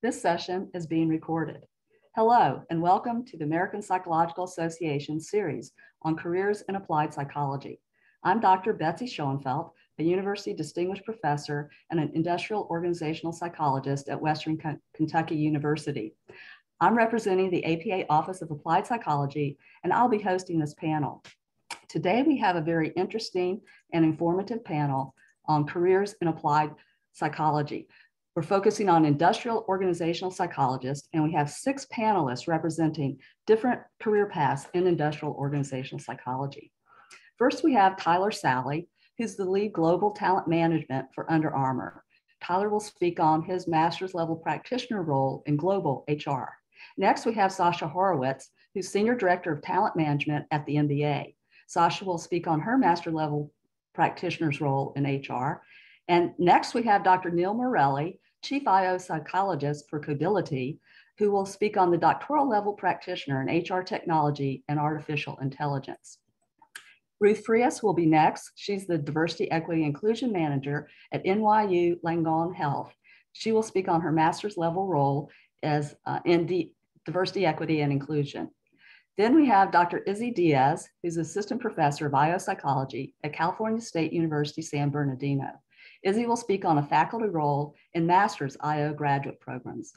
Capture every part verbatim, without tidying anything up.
This session is being recorded. Hello, and welcome to the American Psychological Association series on careers in applied psychology. I'm Doctor Betsy Schoenfeld, a university distinguished professor and an industrial organizational psychologist at Western Kentucky University. I'm representing the A P A Office of Applied Psychology, and I'll be hosting this panel. Today, we have a very interesting and informative panel on careers in applied psychology. We're focusing on industrial organizational psychologists, and we have six panelists representing different career paths in industrial organizational psychology. First, we have Tyler Salley, who's the lead global talent management for Under Armour. Tyler will speak on his master's level practitioner role in global H R. Next, we have Sasha Horowitz, who's Senior Director of Talent Management at the N B A. Sasha will speak on her master level practitioner's role in H R. And next, we have Doctor Neil Morelli, Chief I O Psychologist for Codility, who will speak on the doctoral level practitioner in H R technology and artificial intelligence. Ruth Frias will be next. She's the Diversity, Equity, and Inclusion Manager at N Y U Langone Health. She will speak on her master's level role as uh, in D Diversity, Equity, and Inclusion. Then we have Doctor Izzy Diaz, who's Assistant Professor of Biopsychology at California State University, San Bernardino. Izzy will speak on a faculty role in master's I O graduate programs.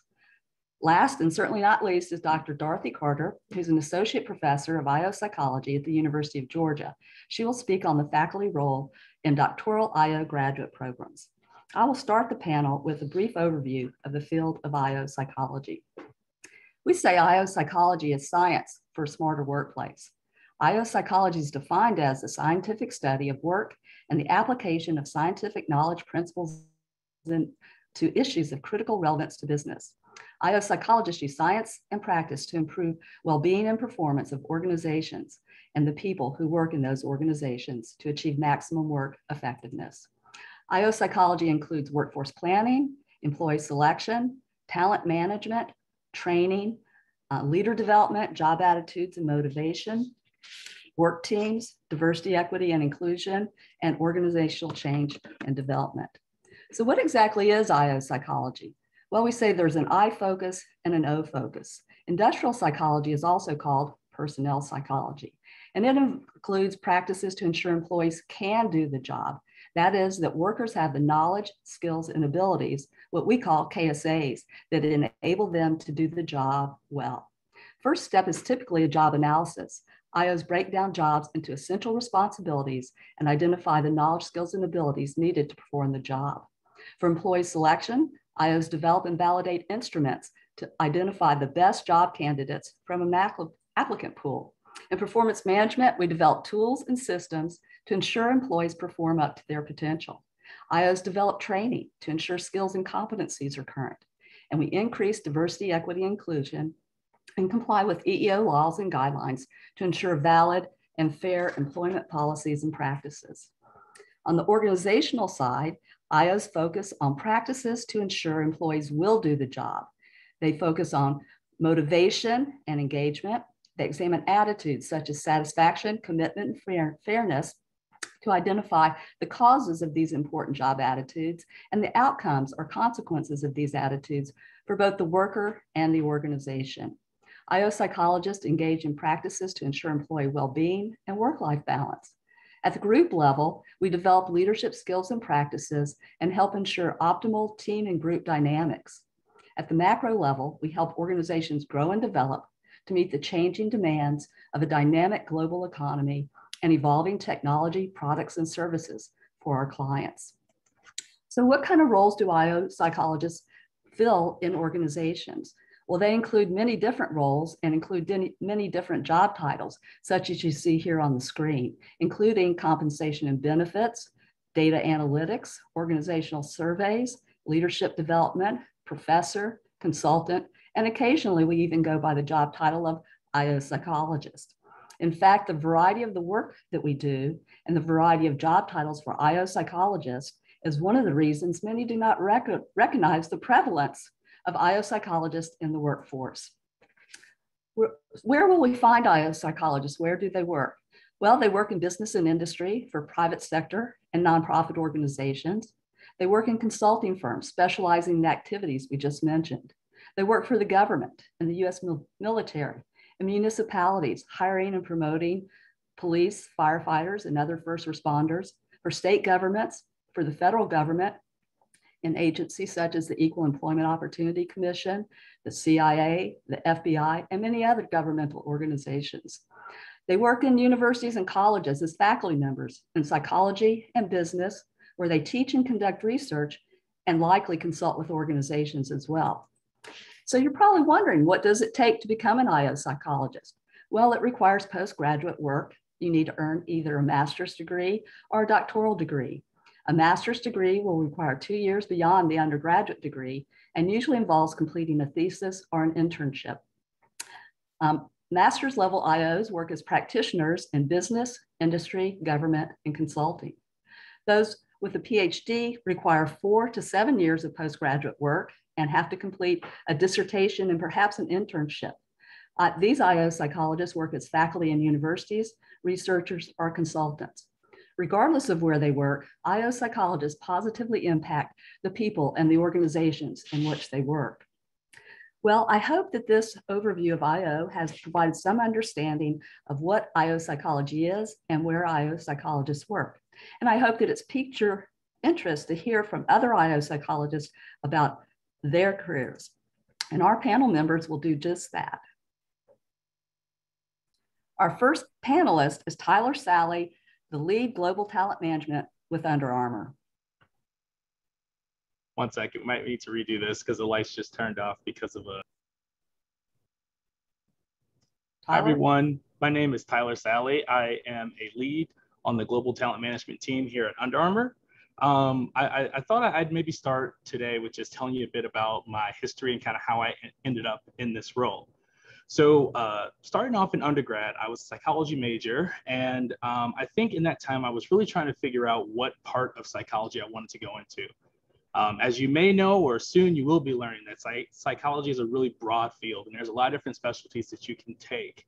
Last and certainly not least is Doctor Dorothy Carter, who's an associate professor of I O psychology at the University of Georgia. She will speak on the faculty role in doctoral I O graduate programs. I will start the panel with a brief overview of the field of I O psychology. We say I O psychology is science for a smarter workplace. I O psychology is defined as the scientific study of work and the application of scientific knowledge principles to issues of critical relevance to business. I O psychologists use science and practice to improve well-being and performance of organizations and the people who work in those organizations to achieve maximum work effectiveness. I O psychology includes workforce planning, employee selection, talent management, training, uh, leader development, job attitudes and motivation, work teams, diversity, equity, and inclusion, and organizational change and development. So what exactly is I O psychology? Well, we say there's an I focus and an O focus. Industrial psychology is also called personnel psychology, and it includes practices to ensure employees can do the job. That is, that workers have the knowledge, skills, and abilities, what we call K S As, that enable them to do the job well. First step is typically a job analysis. I Os break down jobs into essential responsibilities and identify the knowledge, skills, and abilities needed to perform the job. For employee selection, I Os develop and validate instruments to identify the best job candidates from an applicant pool. In performance management, we develop tools and systems to ensure employees perform up to their potential. I Os develop training to ensure skills and competencies are current. And we increase diversity, equity, and inclusion and comply with E E O laws and guidelines to ensure valid and fair employment policies and practices. On the organizational side, I Os focus on practices to ensure employees will do the job. They focus on motivation and engagement. They examine attitudes such as satisfaction, commitment, and fairness to identify the causes of these important job attitudes and the outcomes or consequences of these attitudes for both the worker and the organization. I O psychologists engage in practices to ensure employee well-being and work-life balance. At the group level, we develop leadership skills and practices and help ensure optimal team and group dynamics. At the macro level, we help organizations grow and develop to meet the changing demands of a dynamic global economy and evolving technology, products, and services for our clients. So what kind of roles do I O psychologists fill in organizations? Well, they include many different roles and include many different job titles, such as you see here on the screen, including compensation and benefits, data analytics, organizational surveys, leadership development, professor, consultant, and occasionally we even go by the job title of I O psychologist. In fact, the variety of the work that we do and the variety of job titles for I O psychologists is one of the reasons many do not rec recognize the prevalence of I O psychologists in the workforce. Where, where will we find I O psychologists? Where do they work? Well, they work in business and industry for private sector and nonprofit organizations. They work in consulting firms specializing in the activities we just mentioned. They work for the government and the U S military and municipalities, hiring and promoting police, firefighters, and other first responders, for state governments, for the federal government, and agencies such as the Equal Employment Opportunity Commission, the C I A, the F B I, and many other governmental organizations. They work in universities and colleges as faculty members in psychology and business, where they teach and conduct research and likely consult with organizations as well. So you're probably wondering, what does it take to become an I O psychologist? Well, it requires postgraduate work. You need to earn either a master's degree or a doctoral degree. A master's degree will require two years beyond the undergraduate degree and usually involves completing a thesis or an internship. Um, master's level I Os work as practitioners in business, industry, government, and consulting. Those with a PhD require four to seven years of postgraduate work and have to complete a dissertation and perhaps an internship. Uh, these I O psychologists work as faculty in universities, researchers, or consultants. Regardless of where they work, I O psychologists positively impact the people and the organizations in which they work. Well, I hope that this overview of I O has provided some understanding of what I O psychology is and where I O psychologists work. And I hope that it's piqued your interest to hear from other I O psychologists about their careers. And our panel members will do just that. Our first panelist is Tyler Salley, the lead global talent management with Under Armour. One second, we might need to redo this because the lights just turned off because of a... Hi everyone, my name is Tyler Salley. I am a lead on the global talent management team here at Under Armour. Um, I, I, I thought I'd maybe start today with just telling you a bit about my history and kind of how I ended up in this role. So uh, starting off in undergrad, I was a psychology major. And um, I think in that time, I was really trying to figure out what part of psychology I wanted to go into. Um, as you may know, or soon you will be learning, that psych psychology is a really broad field and there's a lot of different specialties that you can take.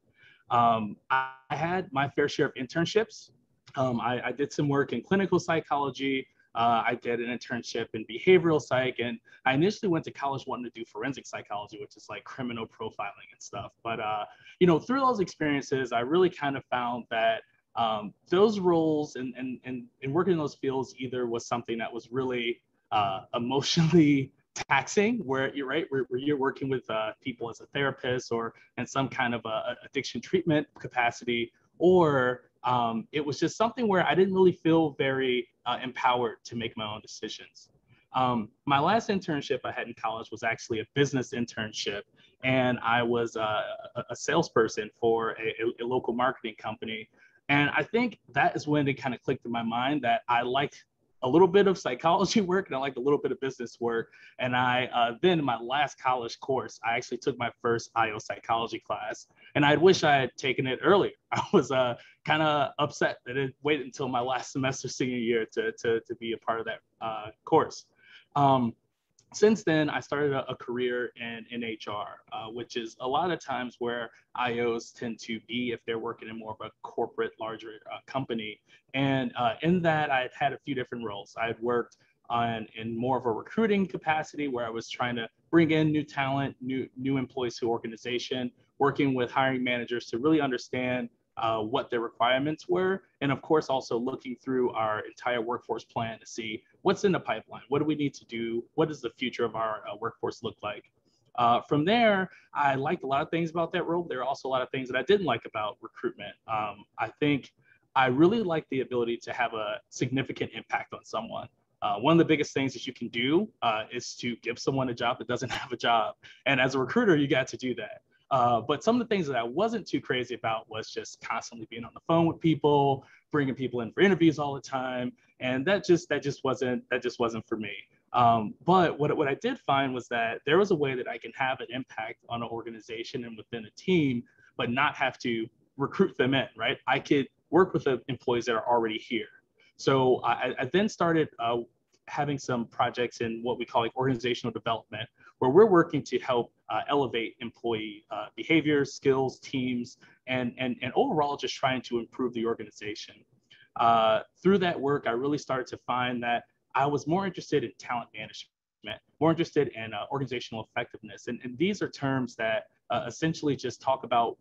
Um, I had my fair share of internships. Um, I, I did some work in clinical psychology. Uh, I did an internship in behavioral psych, and I initially went to college wanting to do forensic psychology, which is like criminal profiling and stuff. But, uh, you know, through those experiences, I really kind of found that um, those roles and, and, and, and working in those fields either was something that was really uh, emotionally taxing, where you're right, where, where you're working with uh, people as a therapist or in some kind of a addiction treatment capacity, or Um, it was just something where I didn't really feel very uh, empowered to make my own decisions. Um, my last internship I had in college was actually a business internship, and I was uh, a salesperson for a, a local marketing company. And I think that is when it kind of clicked in my mind that I liked a little bit of psychology work and I liked a little bit of business work. And I uh, then in my last college course, I actually took my first I O psychology class, and I wish I had taken it earlier. I was uh, kind of upset that it waited until my last semester senior year to, to, to be a part of that uh, course. Um, since then, I started a, a career in, in H R, uh, which is a lot of times where I Os tend to be if they're working in more of a corporate, larger uh, company. And uh, in that, I had a few different roles. I had worked on in more of a recruiting capacity where I was trying to bring in new talent, new, new employees to organization, working with hiring managers to really understand uh, what their requirements were. And of course, also looking through our entire workforce plan to see what's in the pipeline. What do we need to do? What does the future of our uh, workforce look like? Uh, from there, I liked a lot of things about that role. There are also a lot of things that I didn't like about recruitment. Um, I think I really like the ability to have a significant impact on someone. Uh, one of the biggest things that you can do uh, is to give someone a job that doesn't have a job. And as a recruiter, you got to do that. Uh, but some of the things that I wasn't too crazy about was just constantly being on the phone with people, bringing people in for interviews all the time, and that just that just wasn't that just wasn't for me. Um, but what what I did find was that there was a way that I can have an impact on an organization and within a team, but not have to recruit them in. Right? I could work with the employees that are already here. So I, I then started uh, having some projects in what we call like organizational development, where we're working to help uh, elevate employee uh, behavior, skills, teams, and, and, and overall just trying to improve the organization. Uh, through that work, I really started to find that I was more interested in talent management We're interested in uh, organizational effectiveness. And, and these are terms that uh, essentially just talk about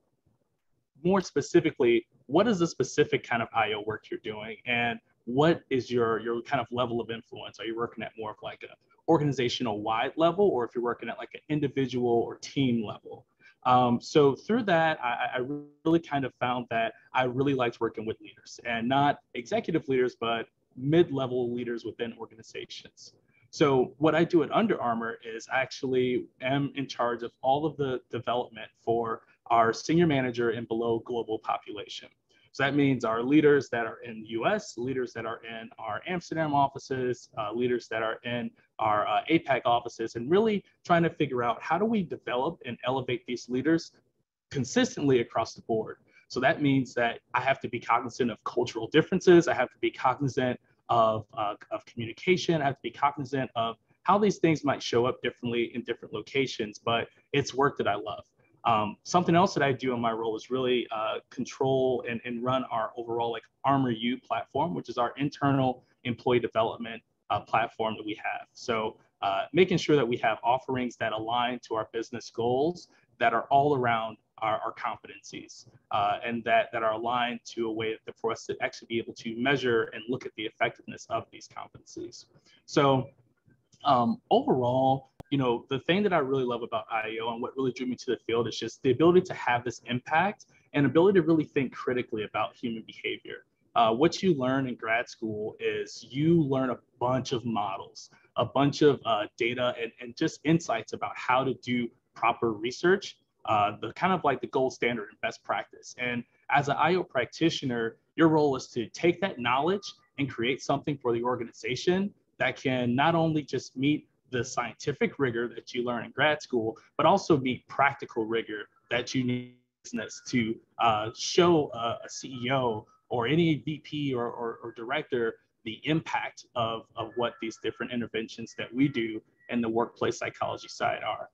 more specifically, what is the specific kind of I O work you're doing? And what is your, your kind of level of influence? Are you working at more of like an organizational wide level, or if you're working at like an individual or team level? Um, so through that, I, I really kind of found that I really liked working with leaders, and not executive leaders, but mid-level leaders within organizations. So what I do at Under Armour is I actually am in charge of all of the development for our senior manager and below global population. So that means our leaders that are in the U S, leaders that are in our Amsterdam offices, uh, leaders that are in our uh, APAC offices, and really trying to figure out how do we develop and elevate these leaders consistently across the board. So that means that I have to be cognizant of cultural differences. I have to be cognizant of, uh, of communication. I have to be cognizant of how these things might show up differently in different locations, but it's work that I love. Um, something else that I do in my role is really uh, control and, and run our overall like Armor U platform, which is our internal employee development uh, platform that we have. So uh, making sure that we have offerings that align to our business goals that are all around our, our competencies uh, and that, that are aligned to a way that for us to actually be able to measure and look at the effectiveness of these competencies. So um, overall, you know, the thing that I really love about I O and what really drew me to the field is just the ability to have this impact and ability to really think critically about human behavior. Uh, what you learn in grad school is you learn a bunch of models, a bunch of uh, data and, and just insights about how to do proper research, uh, the kind of like the gold standard and best practice. And as an I O practitioner, your role is to take that knowledge and create something for the organization that can not only just meet the scientific rigor that you learn in grad school, but also meet practical rigor that you need business to uh, show a, a C E O or any V P or, or, or director the impact of, of what these different interventions that we do in the workplace psychology side are.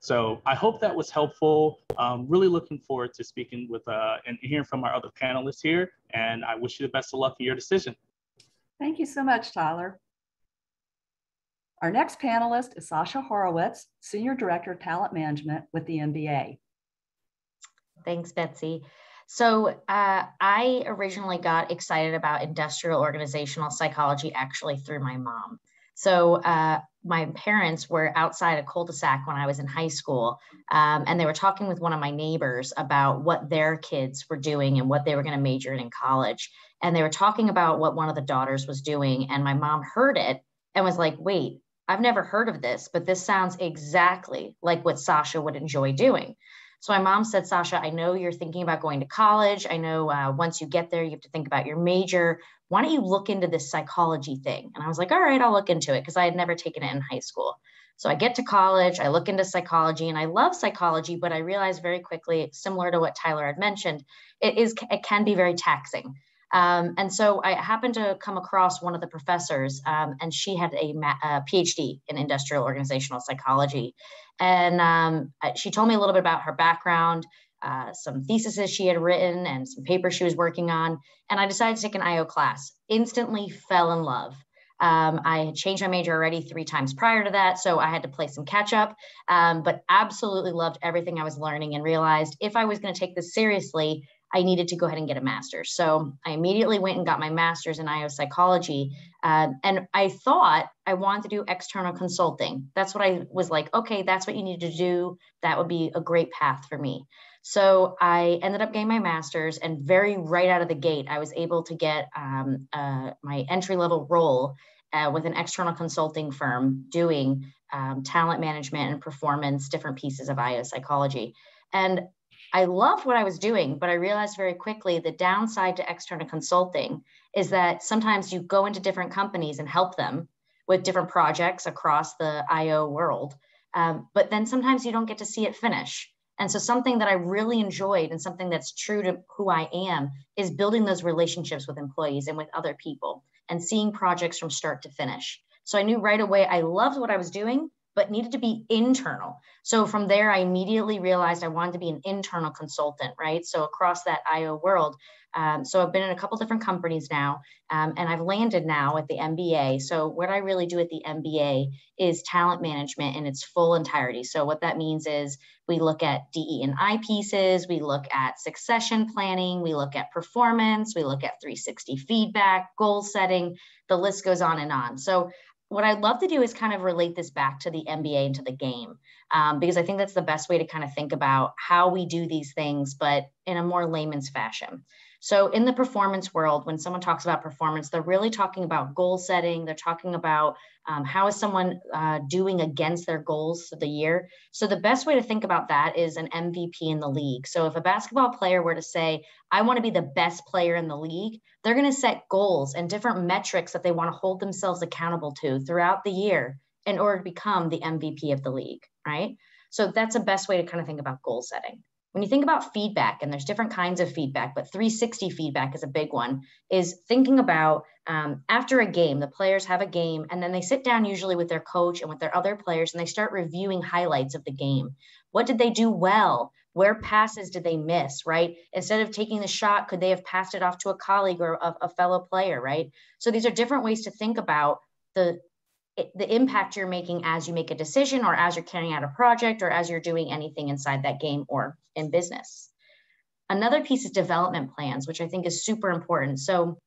So I hope that was helpful. I'm really looking forward to speaking with uh, and hearing from our other panelists here, and I wish you the best of luck in your decision. Thank you so much, Tyler. Our next panelist is Sasha Horowitz, Senior Director of Talent Management with the N B A. Thanks, Betsy. So uh, I originally got excited about industrial organizational psychology actually through my mom. So uh, my parents were outside a cul-de-sac when I was in high school, um, and they were talking with one of my neighbors about what their kids were doing and what they were going to major in in college. And they were talking about what one of the daughters was doing, and my mom heard it and was like, wait, I've never heard of this, but this sounds exactly like what Sasha would enjoy doing. So my mom said, Sasha, I know you're thinking about going to college. I know uh, once you get there, you have to think about your major. Why don't you look into this psychology thing? And I was like, all right, I'll look into it, because I had never taken it in high school. So I get to college, I look into psychology, and I love psychology, but I realized very quickly, similar to what Tyler had mentioned, it is it can be very taxing. Um, and so I happened to come across one of the professors, um, and she had a, a PhD in industrial organizational psychology. And um, she told me a little bit about her background, uh, some theses she had written, and some papers she was working on. And I decided to take an I O class. Instantly fell in love. Um, I had changed my major already three times prior to that, so I had to play some catch up, um, but absolutely loved everything I was learning and realized if I was going to take this seriously, I needed to go ahead and get a master's. So I immediately went and got my master's in I O psychology. Uh, and I thought I wanted to do external consulting. That's what I was like, okay, that's what you need to do. That would be a great path for me. So I ended up getting my master's, and very right out of the gate, I was able to get um, uh, my entry-level role uh, with an external consulting firm doing um, talent management and performance, different pieces of I O psychology. And I loved what I was doing, but I realized very quickly the downside to external consulting is that sometimes you go into different companies and help them with different projects across the I O world, um, but then sometimes you don't get to see it finish. And so something that I really enjoyed and something that's true to who I am is building those relationships with employees and with other people and seeing projects from start to finish. So I knew right away I loved what I was doing, but needed to be internal. So from there, I immediately realized I wanted to be an internal consultant, right? So across that I O world. Um, so I've been in a couple different companies now, um, and I've landed now at the M B A. So what I really do at the M B A is talent management in its full entirety. So what that means is we look at D E I pieces, we look at succession planning, we look at performance, we look at three sixty feedback, goal setting, the list goes on and on. So what I'd love to do is kind of relate this back to the M B A and to the game, um, because I think that's the best way to kind of think about how we do these things, but in a more layman's fashion. So in the performance world, when someone talks about performance, they're really talking about goal setting. They're talking about um, how is someone uh, doing against their goals for the year. So the best way to think about that is an M V P in the league. So if a basketball player were to say, I want to be the best player in the league, they're going to set goals and different metrics that they want to hold themselves accountable to throughout the year in order to become the M V P of the league, right? So that's the best way to kind of think about goal setting. When you think about feedback, and there's different kinds of feedback, but three sixty feedback is a big one, is thinking about um, after a game, the players have a game, and then they sit down usually with their coach and with their other players, and they start reviewing highlights of the game. What did they do well? Where passes did they miss, right? Instead of taking the shot, could they have passed it off to a colleague or a, a fellow player, right? So these are different ways to think about the the impact you're making as you make a decision or as you're carrying out a project or as you're doing anything inside that game or in business. Another piece is development plans, which I think is super important. So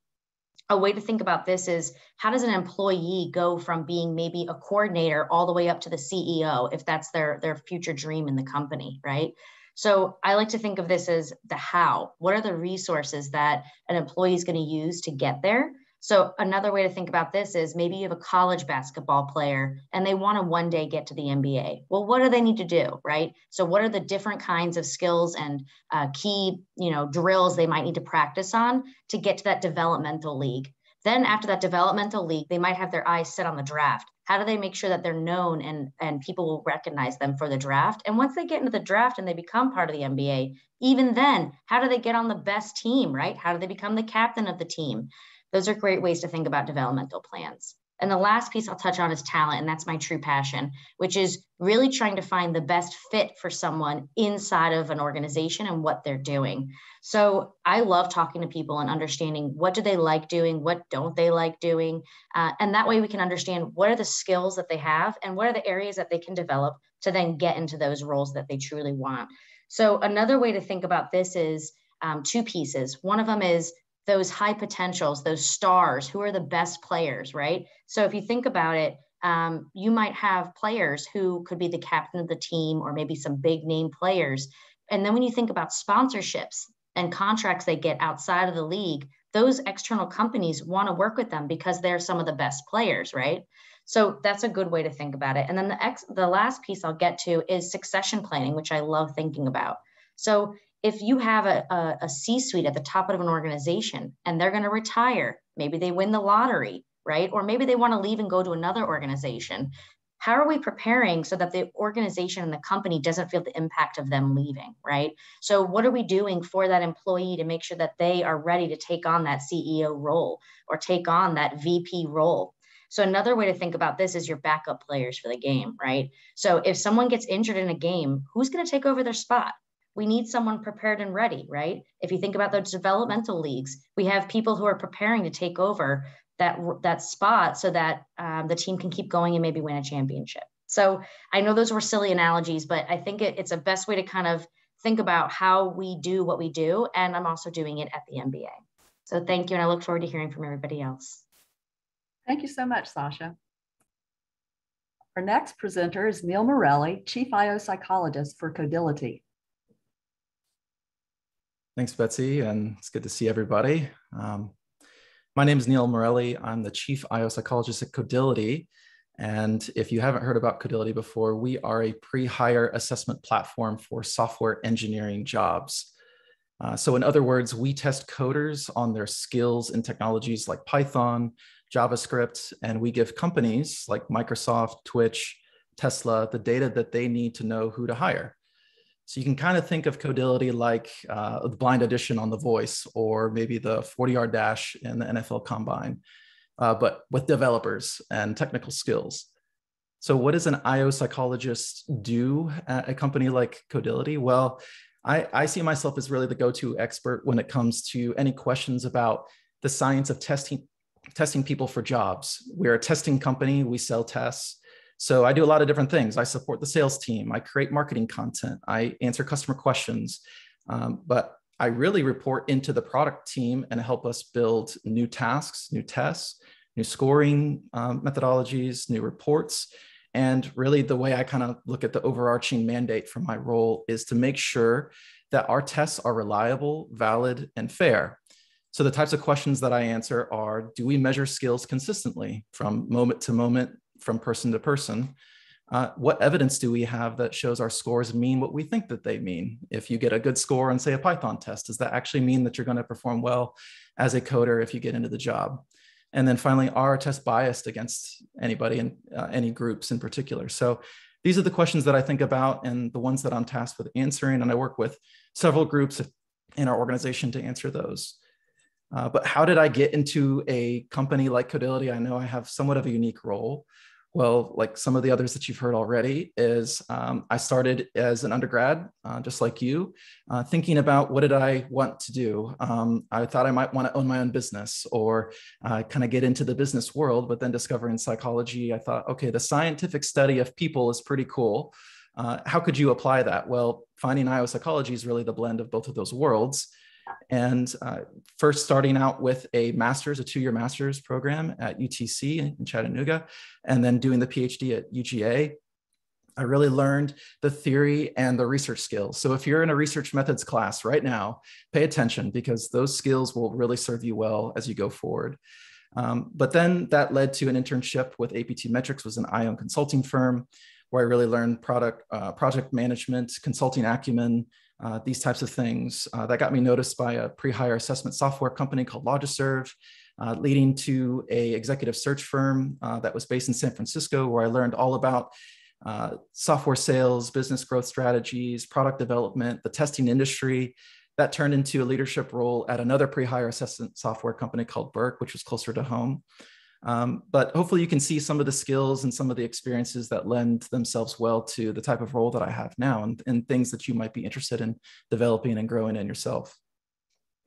a way to think about this is, how does an employee go from being maybe a coordinator all the way up to the C E O if that's their, their future dream in the company, right? So I like to think of this as the how. What are the resources that an employee is going to use to get there? So another way to think about this is, maybe you have a college basketball player and they want to one day get to the N B A. Well, what do they need to do, right? So what are the different kinds of skills and uh, key, you know, drills they might need to practice on to get to that developmental league? Then after that developmental league, they might have their eyes set on the draft. How do they make sure that they're known and, and people will recognize them for the draft? And once they get into the draft and they become part of the N B A, even then, how do they get on the best team, right? How do they become the captain of the team? Those are great ways to think about developmental plans. And the last piece I'll touch on is talent, and that's my true passion, which is really trying to find the best fit for someone inside of an organization and what they're doing. So I love talking to people and understanding, what do they like doing? What don't they like doing? Uh, and that way we can understand what are the skills that they have and what are the areas that they can develop to then get into those roles that they truly want. So another way to think about this is um, two pieces. One of them is those high potentials, those stars, who are the best players, right? So if you think about it, um, you might have players who could be the captain of the team or maybe some big name players. And then when you think about sponsorships and contracts they get outside of the league, those external companies want to work with them because they're some of the best players, right? So that's a good way to think about it. And then the, ex the last piece I'll get to is succession planning, which I love thinking about. So if you have a, a, a C-suite at the top of an organization and they're going to retire, maybe they win the lottery, right? Or maybe they want to leave and go to another organization. How are we preparing so that the organization and the company doesn't feel the impact of them leaving, right? So what are we doing for that employee to make sure that they are ready to take on that C E O role or take on that V P role? So another way to think about this is your backup players for the game, right? So if someone gets injured in a game, who's going to take over their spot? We need someone prepared and ready, right? If you think about those developmental leagues, we have people who are preparing to take over that, that spot so that um, the team can keep going and maybe win a championship. So I know those were silly analogies, but I think it, it's a best way to kind of think about how we do what we do. And I'm also doing it at the N B A. So thank you. And I look forward to hearing from everybody else. Thank you so much, Sasha. Our next presenter is Neil Morelli, Chief I O Psychologist for Codility. Thanks, Betsy, and it's good to see everybody. Um, my name is Neil Morelli. I'm the Chief I O Psychologist at Codility. And if you haven't heard about Codility before, we are a pre-hire assessment platform for software engineering jobs. Uh, so in other words, we test coders on their skills in technologies like Python, JavaScript, and we give companies like Microsoft, Twitch, Tesla, the data that they need to know who to hire. So you can kind of think of Codility like uh, the blind audition on The Voice, or maybe the forty yard dash in the N F L Combine, uh, but with developers and technical skills. So what does an I O psychologist do at a company like Codility? Well, I, I see myself as really the go-to expert when it comes to any questions about the science of testing, testing people for jobs. We're a testing company, we sell tests. So I do a lot of different things. I support the sales team, I create marketing content, I answer customer questions, um, but I really report into the product team and help us build new tasks, new tests, new scoring um, methodologies, new reports. And really the way I kind of look at the overarching mandate for my role is to make sure that our tests are reliable, valid, and fair. So the types of questions that I answer are, do we measure skills consistently from moment to moment, from person to person? Uh, what evidence do we have that shows our scores mean what we think that they mean? If you get a good score on, say, a Python test, does that actually mean that you're going to perform well as a coder if you get into the job? And then finally, are our tests biased against anybody and uh, any groups in particular? So these are the questions that I think about and the ones that I'm tasked with answering. And I work with several groups in our organization to answer those. Uh, but how did I get into a company like Codility? I know I have somewhat of a unique role. Well, like some of the others that you've heard already is um, I started as an undergrad, uh, just like you, uh, thinking about what did I want to do? Um, I thought I might want to own my own business or uh, kind of get into the business world, but then discovering psychology, I thought, okay, the scientific study of people is pretty cool. Uh, how could you apply that? Well, finding I O psychology is really the blend of both of those worlds. And uh, first starting out with a master's, a two-year master's program at U T C in Chattanooga, and then doing the PhD at U G A, I really learned the theory and the research skills. So if you're in a research methods class right now, pay attention because those skills will really serve you well as you go forward. Um, but then that led to an internship with A P T Metrics, was an I O consulting firm where I really learned product, uh, project management, consulting acumen, Uh, these types of things. Uh, that got me noticed by a pre-hire assessment software company called Logiserve, uh, leading to a executive search firm uh, that was based in San Francisco, where I learned all about uh, software sales, business growth strategies, product development, the testing industry. That turned into a leadership role at another pre-hire assessment software company called Burke, which was closer to home. Um, but hopefully you can see some of the skills and some of the experiences that lend themselves well to the type of role that I have now and, and things that you might be interested in developing and growing in yourself.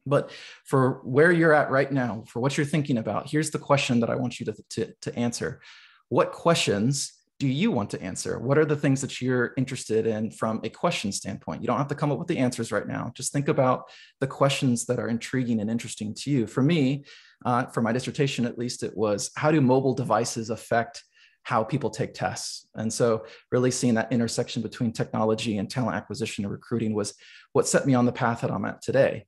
But for where you're at right now, for what you're thinking about, here's the question that I want you to, to, to answer. What questions do you want to answer? What are the things that you're interested in from a question standpoint? You don't have to come up with the answers right now. Just think about the questions that are intriguing and interesting to you. For me, Uh, for my dissertation, at least, it was how do mobile devices affect how people take tests? And so really seeing that intersection between technology and talent acquisition and recruiting was what set me on the path that I'm at today.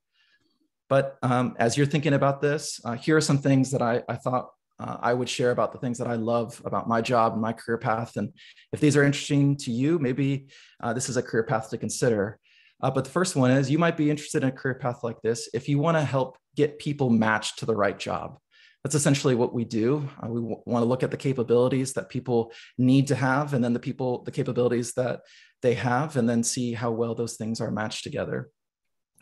But um, as you're thinking about this, uh, here are some things that I, I thought uh, I would share about the things that I love about my job and my career path. And if these are interesting to you, maybe uh, this is a career path to consider. Uh, but the first one is you might be interested in a career path like this if you want to help get people matched to the right job. That's essentially what we do. Uh, we want to look at the capabilities that people need to have and then the people, the capabilities that they have, and then see how well those things are matched together.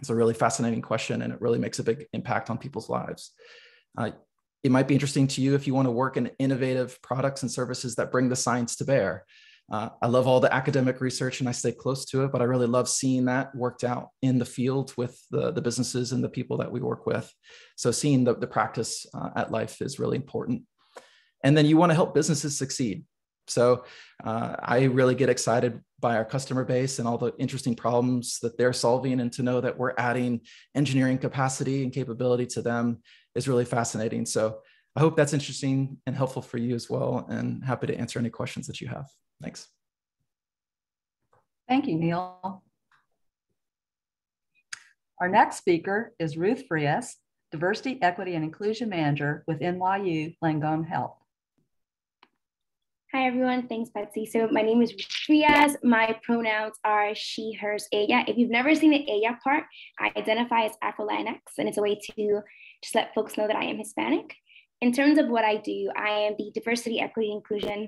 It's a really fascinating question and it really makes a big impact on people's lives. Uh, it might be interesting to you if you want to work in innovative products and services that bring the science to bear. Uh, I love all the academic research and I stay close to it, but I really love seeing that worked out in the field with the, the businesses and the people that we work with. So seeing the, the practice uh, at life is really important. And then you want to help businesses succeed. So uh, I really get excited by our customer base and all the interesting problems that they're solving, and to know that we're adding engineering capacity and capability to them is really fascinating. So I hope that's interesting and helpful for you as well, and happy to answer any questions that you have. Thanks. Thank you, Neil. Our next speaker is Ruth Frias, Diversity, Equity, and Inclusion Manager with N Y U Langone Health. Hi, everyone. Thanks, Betsy. So my name is Ruth Frias. My pronouns are she, hers, ella. If you've never seen the ella part, I identify as Afro-Latinx, and it's a way to just let folks know that I am Hispanic. In terms of what I do, I am the Diversity, Equity, and Inclusion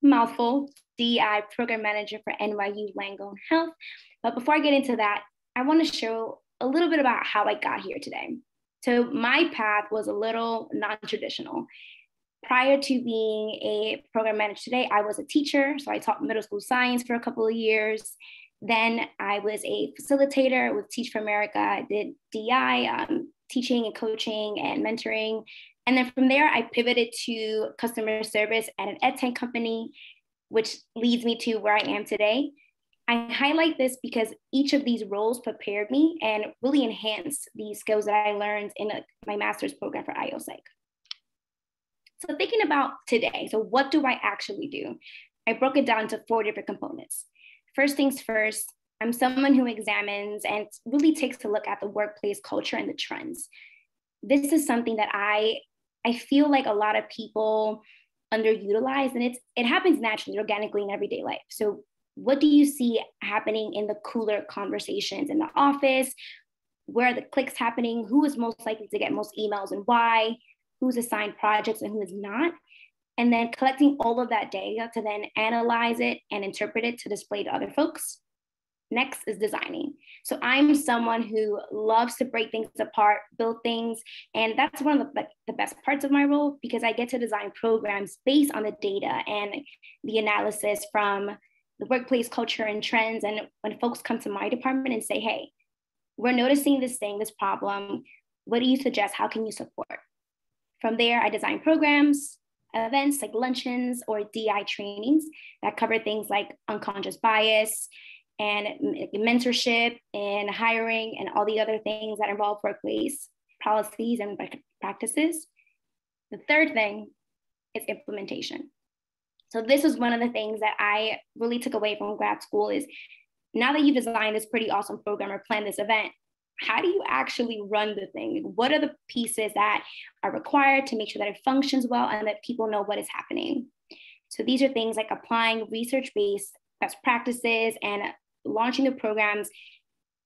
mouthful, D E I program manager for N Y U Langone Health. But before I get into that, I want to show a little bit about how I got here today. So my path was a little non-traditional. Prior to being a program manager today, I was a teacher. So I taught middle school science for a couple of years. Then I was a facilitator with Teach for America. I did D E I, um, teaching and coaching and mentoring. And then from there, I pivoted to customer service at an edtech company, which leads me to where I am today. I highlight this because each of these roles prepared me and really enhanced the skills that I learned in a, my master's program for I O Psych. So thinking about today, so what do I actually do? I broke it down to four different components. First things first, I'm someone who examines and really takes a look at the workplace culture and the trends. This is something that I, I feel like a lot of people underutilize, and it's, it happens naturally, organically in everyday life. So what do you see happening in the cooler conversations in the office? Where are the clicks happening? Who is most likely to get most emails and why? Who's assigned projects and who is not? And then collecting all of that data to then analyze it and interpret it to display to other folks. Next is designing. So I'm someone who loves to break things apart, build things. And that's one of the, the best parts of my role, because I get to design programs based on the data and the analysis from the workplace culture and trends. And when folks come to my department and say, hey, we're noticing this thing, this problem, what do you suggest? How can you support? From there, I design programs, events like luncheons or D I trainings that cover things like unconscious bias and mentorship and hiring and all the other things that involve workplace policies and practices. The third thing is implementation. So this is one of the things that I really took away from grad school is, now that you've designed this pretty awesome program or planned this event, how do you actually run the thing? What are the pieces that are required to make sure that it functions well and that people know what is happening? So these are things like applying research-based best practices and launching the programs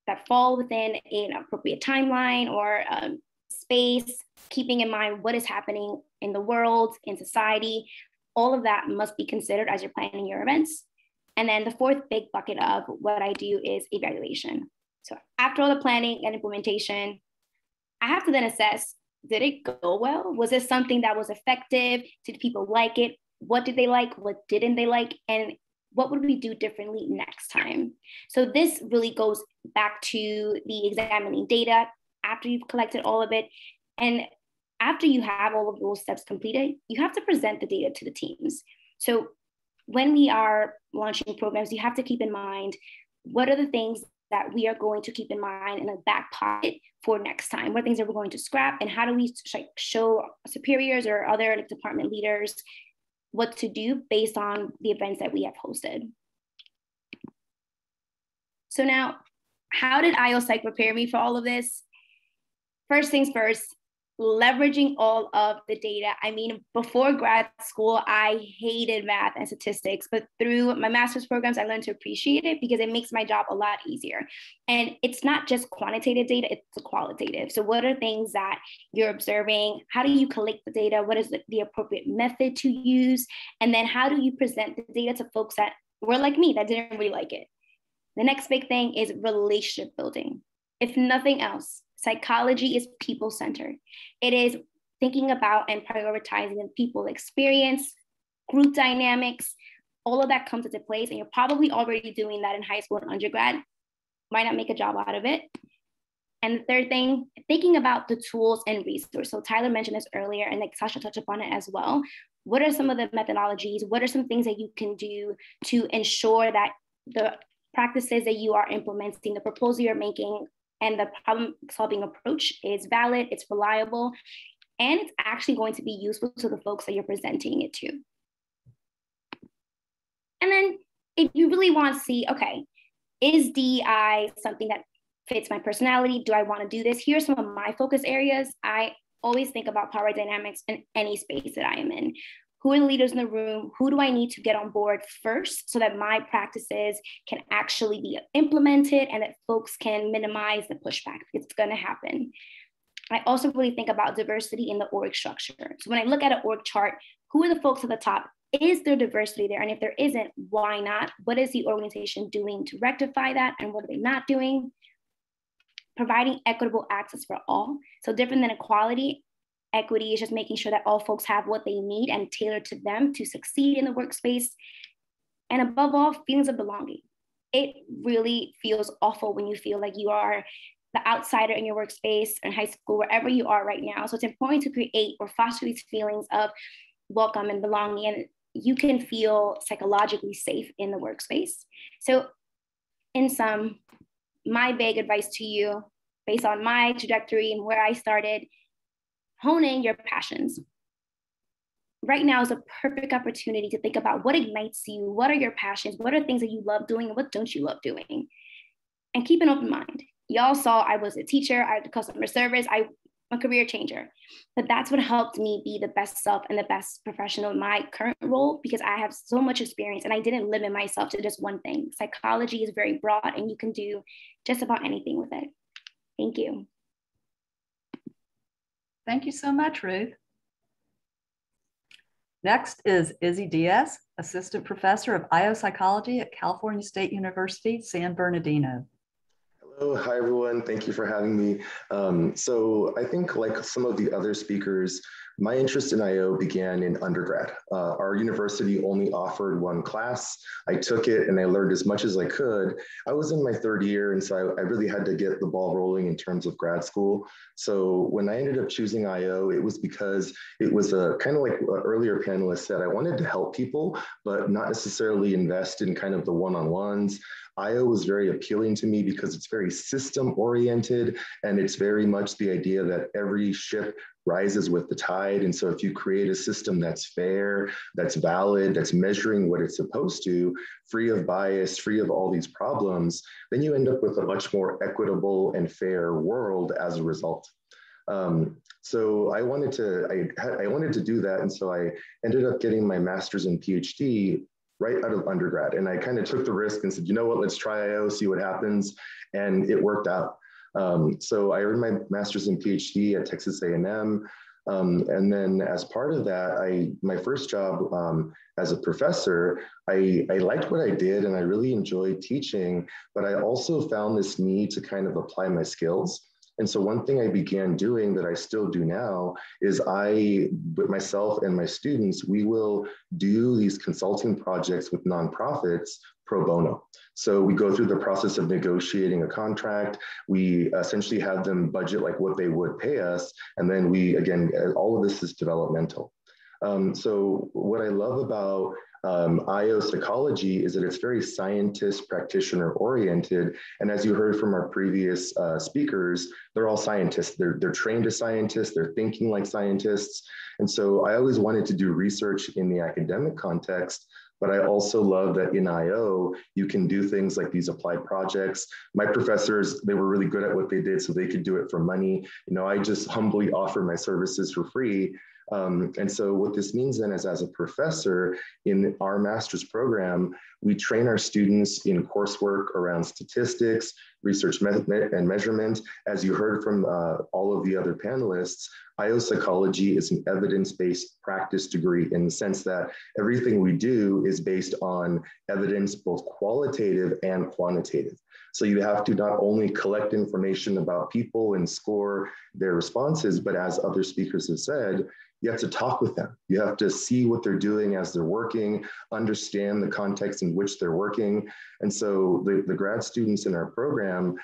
that fall within an appropriate timeline or um, space, keeping in mind what is happening in the world, in society. All of that must be considered as you're planning your events. And then the fourth big bucket of what I do is evaluation. So after all the planning and implementation, I have to then assess, did it go well? Was this something that was effective? Did people like it? What did they like? What didn't they like? And what would we do differently next time? So this really goes back to the examining data after you've collected all of it. And after you have all of those steps completed, you have to present the data to the teams. So when we are launching programs, you have to keep in mind, what are the things that we are going to keep in mind in the back pocket for next time? What things are we going to scrap? And how do we show superiors or other like department leaders what to do based on the events that we have hosted? So now, how did I O Psych prepare me for all of this? First things first, leveraging all of the data. I mean, before grad school, I hated math and statistics, but through my master's programs, I learned to appreciate it because it makes my job a lot easier. And it's not just quantitative data, it's qualitative. So what are things that you're observing? How do you collect the data? What is the, the appropriate method to use? And then how do you present the data to folks that were like me, that didn't really like it? The next big thing is relationship building. If nothing else, psychology is people-centered. It is thinking about and prioritizing the people experience, group dynamics, all of that comes into place. And you're probably already doing that in high school and undergrad. Might not make a job out of it. And the third thing, thinking about the tools and resources. So Tyler mentioned this earlier, and like Sasha touched upon it as well. What are some of the methodologies? What are some things that you can do to ensure that the practices that you are implementing, the proposal you're making, and the problem solving approach is valid, it's reliable, and it's actually going to be useful to the folks that you're presenting it to. And then if you really want to see, okay, is D E I something that fits my personality? Do I want to do this? Here are some of my focus areas. I always think about power dynamics in any space that I am in. Who are the leaders in the room? Who do I need to get on board first so that my practices can actually be implemented and that folks can minimize the pushback? It's gonna happen. I also really think about diversity in the org structure. So when I look at an org chart, who are the folks at the top? Is there diversity there? And if there isn't, why not? What is the organization doing to rectify that? And what are they not doing? Providing equitable access for all. So different than equality, Equity is just making sure that all folks have what they need and tailored to them to succeed in the workspace. And above all, feelings of belonging. It really feels awful when you feel like you are the outsider in your workspace, in high school, wherever you are right now. So it's important to create or foster these feelings of welcome and belonging, and you can feel psychologically safe in the workspace. So in sum, my big advice to you, based on my trajectory and where I started, hone in your passions. Right now is a perfect opportunity to think about what ignites you, what are your passions, what are things that you love doing, and what don't you love doing? And keep an open mind. Y'all saw I was a teacher, I did customer service, I, I'm a career changer. But that's what helped me be the best self and the best professional in my current role, because I have so much experience and I didn't limit myself to just one thing. Psychology is very broad and you can do just about anything with it. Thank you. Thank you so much, Ruth. Next is Izzy Diaz, Assistant Professor of I O Psychology at California State University, San Bernardino. Hello, hi everyone. Thank you for having me. Um, so I think, like some of the other speakers, my interest in I O began in undergrad. Uh, our university only offered one class. I took it and I learned as much as I could. I was in my third year, and so I, I really had to get the ball rolling in terms of grad school. So when I ended up choosing I O, it was because it was a kind of like an earlier panelist said, I wanted to help people, but not necessarily invest in kind of the one-on-ones. I O was very appealing to me because it's very system oriented, and it's very much the idea that every ship rises with the tide. And so if you create a system that's fair, that's valid, that's measuring what it's supposed to, free of bias, free of all these problems, then you end up with a much more equitable and fair world as a result. Um, so I wanted to, I, I wanted to do that. And so I ended up getting my master's and PhD right out of undergrad. And I kind of took the risk and said, you know what, let's try I O, see what happens. And it worked out. Um, so I earned my master's and PhD at Texas A and M. Um, and then as part of that, I my first job um, as a professor, I, I liked what I did and I really enjoyed teaching, but I also found this need to kind of apply my skills. And so one thing I began doing that I still do now is I, with myself and my students, we will do these consulting projects with nonprofits pro bono. So we go through the process of negotiating a contract. We essentially have them budget like what they would pay us. And then we, again, all of this is developmental. Um, so what I love about Um, I O psychology is that it's very scientist practitioner oriented. And as you heard from our previous uh, speakers, they're all scientists. They're, they're trained as scientists. They're thinking like scientists. And so I always wanted to do research in the academic context, but I also love that in I O, you can do things like these applied projects. My professors, they were really good at what they did, so they could do it for money. You know, I just humbly offer my services for free. Um, and so what this means then is, as a professor in our master's program, we train our students in coursework around statistics, research and measurement. As you heard from uh, all of the other panelists, I O psychology is an evidence-based practice degree in the sense that everything we do is based on evidence, both qualitative and quantitative. So you have to not only collect information about people and score their responses, but as other speakers have said, you have to talk with them. You have to see what they're doing as they're working, understand the context in which they're working. And so the, the grad students in our program,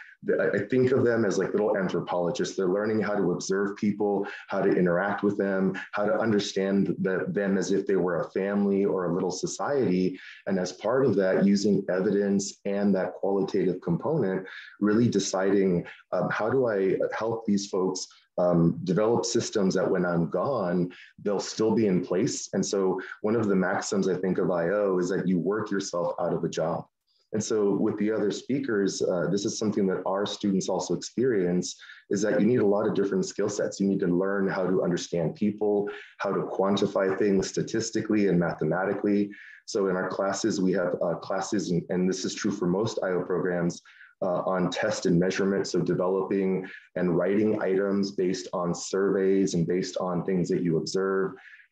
I think of them as like little anthropologists. They're learning how to observe people, how to interact with them, how to understand the, them as if they were a family or a little society. And as part of that, using evidence and that qualitative component, really deciding um, how do I help these folks Um, develop systems that when I'm gone, they'll still be in place. And so one of the maxims I think of I O is that you work yourself out of a job. And so with the other speakers, uh, this is something that our students also experience, is that you need a lot of different skill sets. You need to learn how to understand people, how to quantify things statistically and mathematically. So in our classes, we have uh, classes, and, and this is true for most I O programs, Uh, on test and measurement, so developing and writing items based on surveys and based on things that you observe,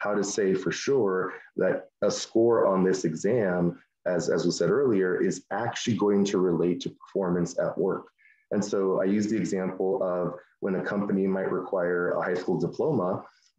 how to say for sure that a score on this exam, as, as was said earlier, is actually going to relate to performance at work. And so I use the example of when a company might require a high school diploma,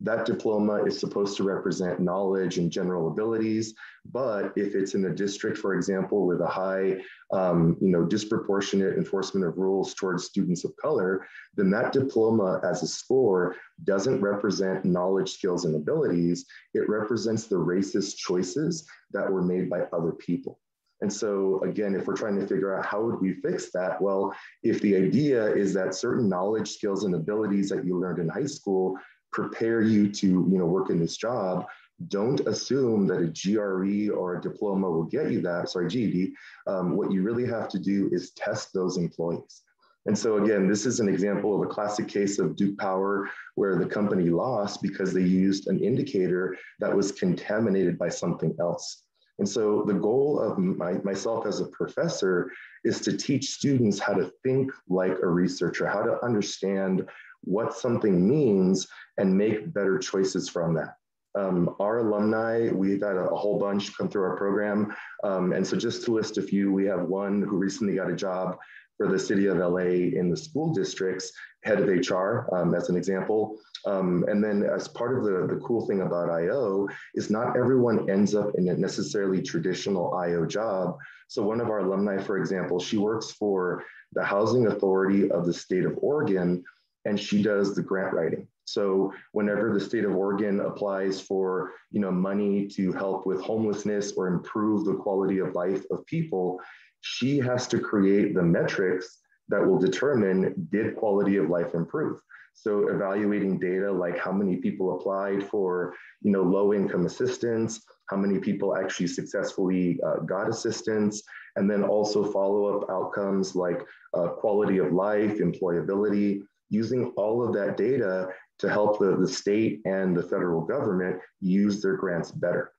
That diploma is supposed to represent knowledge and general abilities, but if it's in a district, for example, with a high, um, you know, disproportionate enforcement of rules towards students of color, then that diploma as a score doesn't represent knowledge, skills, and abilities. It represents the racist choices that were made by other people. And so, again, if we're trying to figure out how would we fix that, well, if the idea is that certain knowledge, skills, and abilities that you learned in high school prepare you to, you know, work in this job, don't assume that a G R E or a diploma will get you that, sorry, G E D. Um, what you really have to do is test those employees. And so again, this is an example of a classic case of Duke Power where the company lost because they used an indicator that was contaminated by something else. And so the goal of my, myself as a professor is to teach students how to think like a researcher, how to understand what something means and make better choices from that. Um, our alumni, we've had a whole bunch come through our program. Um, and so just to list a few, we have one who recently got a job for the city of L A in the school district's head of H R, um, as an example. Um, and then as part of the, the cool thing about I O is not everyone ends up in a necessarily traditional I O job. So one of our alumni, for example, she works for the Housing Authority of the state of Oregon, and she does the grant writing. So whenever the state of Oregon applies for, you know, money to help with homelessness or improve the quality of life of people, she has to create the metrics that will determine did quality of life improve. So evaluating data like how many people applied for, you know, low income assistance, how many people actually successfully uh, got assistance, and then also follow up outcomes like uh, quality of life, employability, using all of that data to help the, the state and the federal government use their grants better.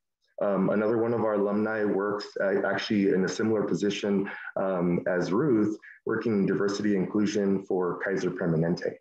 Um, another one of our alumni works uh, actually in a similar position um, as Ruth, working in diversity and inclusion for Kaiser Permanente.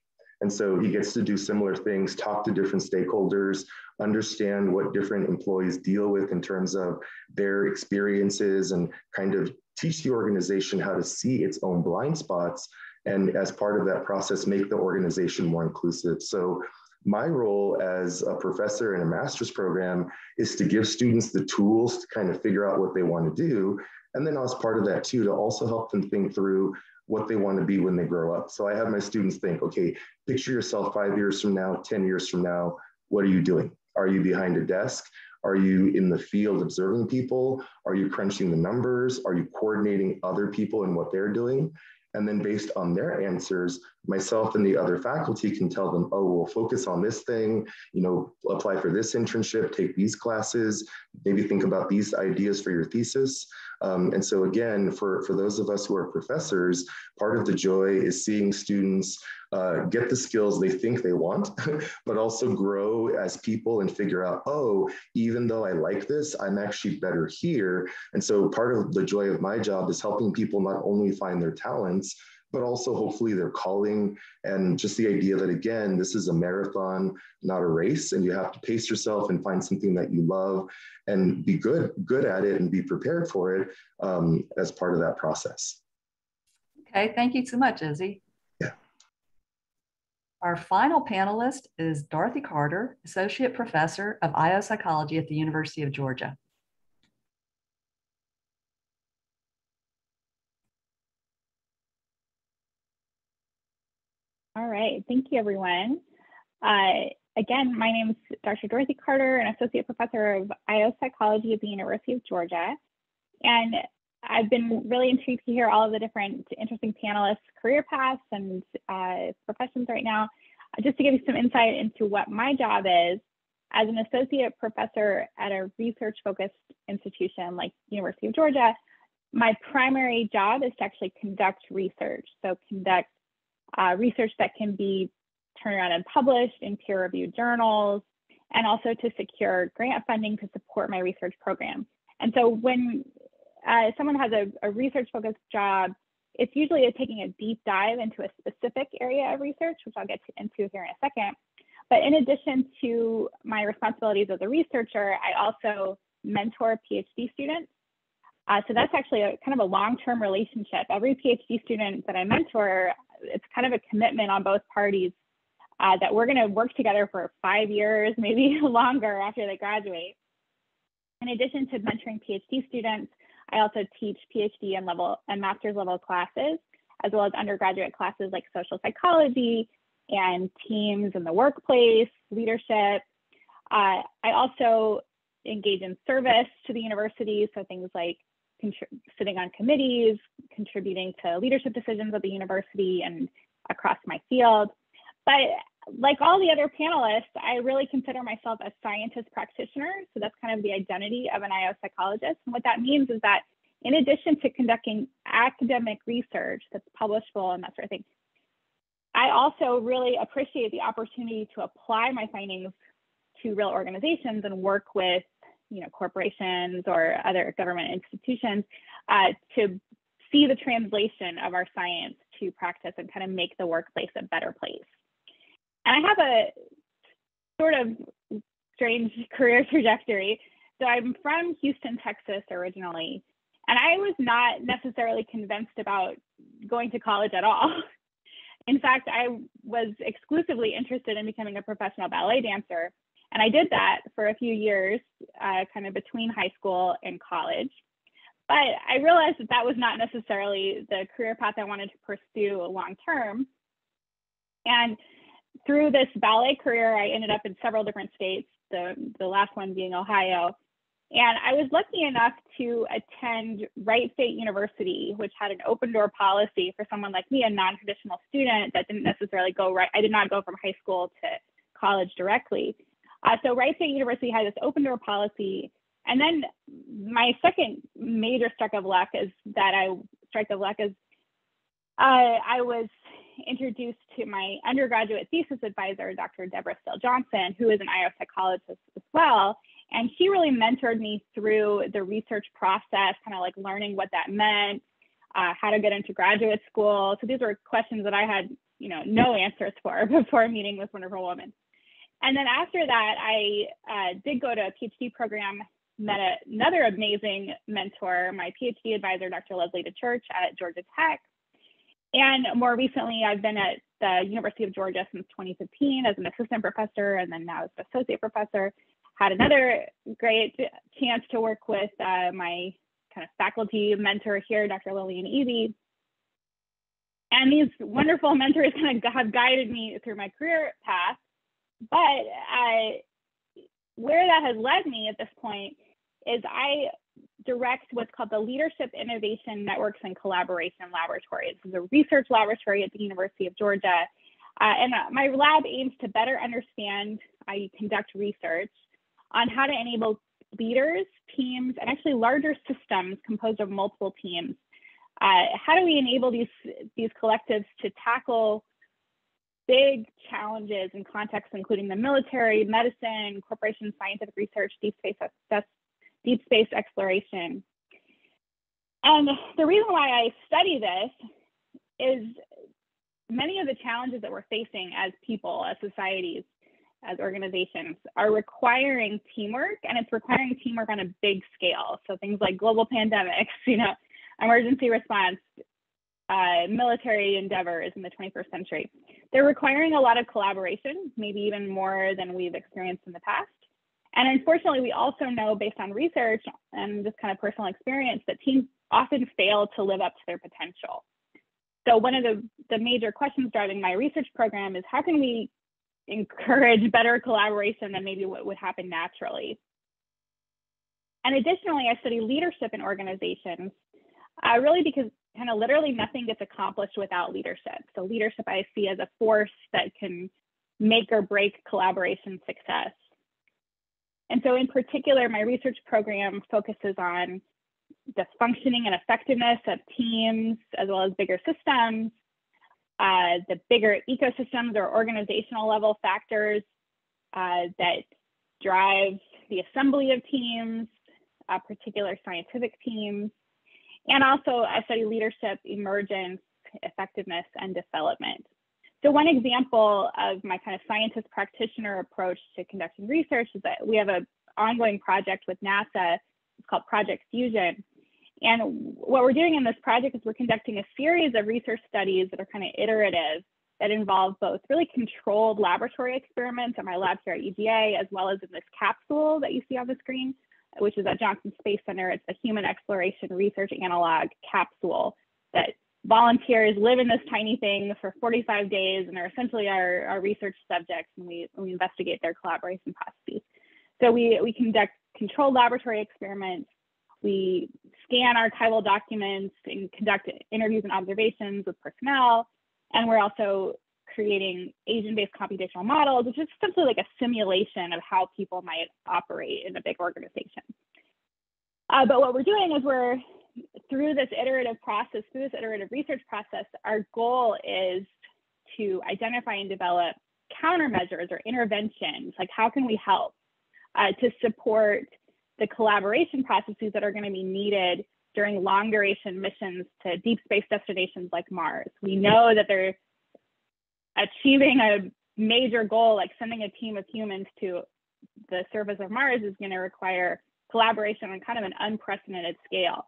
And so he gets to do similar things, talk to different stakeholders, understand what different employees deal with in terms of their experiences, and kind of teach the organization how to see its own blind spots. And as part of that process, make the organization more inclusive. So my role as a professor in a master's program is to give students the tools to kind of figure out what they want to do. And then as part of that too, to also help them think through what they want to be when they grow up. So I have my students think, okay, picture yourself five years from now, ten years from now, what are you doing? Are you behind a desk? Are you in the field observing people? Are you crunching the numbers? Are you coordinating other people and what they're doing? And then based on their answers, myself and the other faculty can tell them, oh, we'll focus on this thing, you know, apply for this internship, take these classes, maybe think about these ideas for your thesis. Um, and so again, for, for those of us who are professors, part of the joy is seeing students uh, get the skills they think they want, but also grow as people and figure out, oh, even though I like this, I'm actually better here. And so part of the joy of my job is helping people not only find their talents, but also hopefully their calling, and just the idea that, again, this is a marathon, not a race, and you have to pace yourself and find something that you love and be good, good at it and be prepared for it um, as part of that process. Okay, thank you so much, Izzy. Yeah. Our final panelist is Dorothy Carter, Associate Professor of I O Psychology at the University of Georgia. All right, thank you everyone. Uh, again, my name is Doctor Dorothy Carter, an Associate Professor of I O Psychology at the University of Georgia. And I've been really intrigued to hear all of the different interesting panelists' career paths and uh, professions right now. Just to give you some insight into what my job is, as an Associate Professor at a research-focused institution like University of Georgia, my primary job is to actually conduct research, so conduct Uh, research that can be turned around and published in peer-reviewed journals, and also to secure grant funding to support my research program. And so when uh, someone has a, a research-focused job, it's usually a taking a deep dive into a specific area of research, which I'll get to, into here in a second. But in addition to my responsibilities as a researcher, I also mentor PhD students. Uh, so that's actually a kind of a long-term relationship. Every PhD student that I mentor, it's kind of a commitment on both parties uh, that we're going to work together for five years, maybe longer after they graduate. In addition to mentoring PhD students, I also teach PhD and level and master's level classes, as well as undergraduate classes like social psychology and teams in the workplace, leadership. Uh, I also engage in service to the university, so things like sitting on committees, contributing to leadership decisions at the university and across my field. But like all the other panelists, I really consider myself a scientist practitioner. So that's kind of the identity of an I O psychologist. And what that means is that in addition to conducting academic research that's publishable and that sort of thing, I also really appreciate the opportunity to apply my findings to real organizations and work with, you know, corporations or other government institutions uh, to see the translation of our science to practice and kind of make the workplace a better place. And I have a sort of strange career trajectory. So I'm from Houston, Texas originally, and I was not necessarily convinced about going to college at all. In fact, I was exclusively interested in becoming a professional ballet dancer. And I did that for a few years, uh, kind of between high school and college. But I realized that that was not necessarily the career path I wanted to pursue long term. And through this ballet career, I ended up in several different states, the, the last one being Ohio. And I was lucky enough to attend Wright State University, which had an open door policy for someone like me, a non-traditional student that didn't necessarily go right. I did not go from high school to college directly. Uh, so Wright State University had this open door policy. And then my second major strike of luck is that I strike of luck is uh, I was introduced to my undergraduate thesis advisor, Doctor Deborah Steele-Johnson, who is an I O psychologist as well. And she really mentored me through the research process, kind of like learning what that meant, uh, how to get into graduate school. So these were questions that I had, you know, no answers for before meeting this wonderful woman. And then after that, I uh, did go to a PhD program, met a, another amazing mentor, my PhD advisor, Doctor Leslie DeChurch at Georgia Tech. And more recently, I've been at the University of Georgia since twenty fifteen as an assistant professor, and then now as an associate professor. Had another great chance to work with uh, my kind of faculty mentor here, Doctor Lillian Eby. And these wonderful mentors kind of have guided me through my career path. But I, where that has led me at this point is I direct what's called the Leadership Innovation Networks and Collaboration Laboratory. This is a research laboratory at the University of Georgia. Uh, and my lab aims to better understand, I conduct research on how to enable leaders, teams, and actually larger systems composed of multiple teams. Uh, how do we enable these, these collectives to tackle big challenges in contexts including the military, medicine, corporations, scientific research, deep space access, deep space exploration? And the reason why I study this is many of the challenges that we're facing as people, as societies, as organizations are requiring teamwork, and it's requiring teamwork on a big scale. So things like global pandemics, you know, emergency response, uh, military endeavors in the twenty-first century. They're requiring a lot of collaboration, maybe even more than we've experienced in the past. And unfortunately, we also know based on research and just kind of personal experience that teams often fail to live up to their potential. So one of the, the major questions driving my research program is how can we encourage better collaboration than maybe what would happen naturally. And additionally, I study leadership in organizations, uh, really because kind of literally nothing gets accomplished without leadership. So leadership I see as a force that can make or break collaboration success. And so in particular, my research program focuses on the functioning and effectiveness of teams, as well as bigger systems, Uh, the bigger ecosystems or organizational level factors uh, that drive the assembly of teams, uh, particular scientific teams, and also I study leadership, emergence, effectiveness, and development. So one example of my kind of scientist practitioner approach to conducting research is that we have an ongoing project with NASA, it's called Project Fusion. And what we're doing in this project is we're conducting a series of research studies that are kind of iterative that involved both really controlled laboratory experiments at my lab here at U G A, as well as in this capsule that you see on the screen, which is at Johnson Space Center. It's a human exploration research analog capsule that volunteers live in this tiny thing for forty-five days and are essentially our, our research subjects, and we, we investigate their collaboration processes. So we, we conduct controlled laboratory experiments, we scan archival documents and conduct interviews and observations with personnel, and we're also creating agent-based computational models, which is simply like a simulation of how people might operate in a big organization. Uh, but what we're doing is we're, through this iterative process, through this iterative research process, our goal is to identify and develop countermeasures or interventions, like how can we help uh, to support the collaboration processes that are going to be needed during long duration missions to deep space destinations like Mars. We know that they're achieving a major goal, like sending a team of humans to the surface of Mars, is going to require collaboration on kind of an unprecedented scale.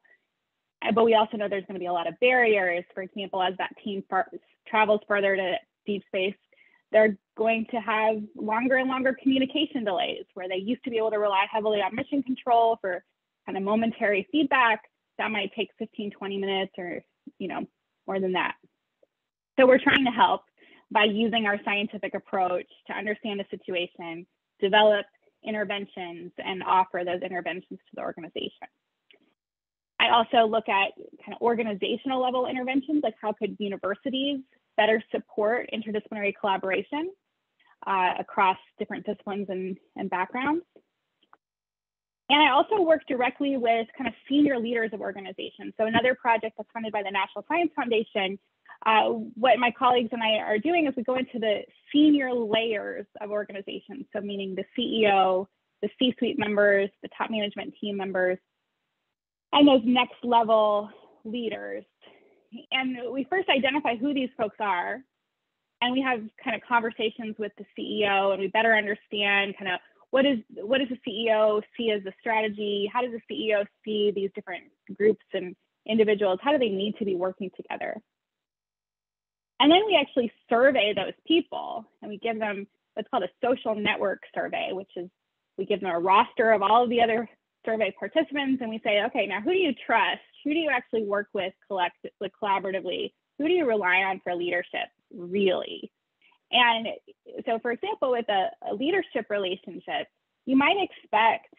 But we also know there's going to be a lot of barriers. For example, as that team far travels further to deep space, they're going to have longer and longer communication delays, where they used to be able to rely heavily on mission control for kind of momentary feedback. That might take fifteen, twenty minutes or, you know, more than that. So we're trying to help by using our scientific approach to understand the situation, develop interventions, and offer those interventions to the organization. I also look at kind of organizational level interventions, like how could universities better support interdisciplinary collaboration uh, across different disciplines and, and backgrounds. And I also work directly with kind of senior leaders of organizations. So another project that's funded by the National Science Foundation, uh, what my colleagues and I are doing is we go into the senior layers of organizations. So meaning the C E O, the C-suite members, the top management team members, and those next level leaders. And we first identify who these folks are, and we have kind of conversations with the C E O, and we better understand kind of what is what does the C E O see as the strategy? How does the C E O see these different groups and individuals? How do they need to be working together? And then we actually survey those people, and we give them what's called a social network survey, which is we give them a roster of all of the other survey participants, and we say, okay, now who do you trust? Who do you actually work with collectively, collaboratively? Who do you rely on for leadership, really? And so, for example, with a, a leadership relationship, you might expect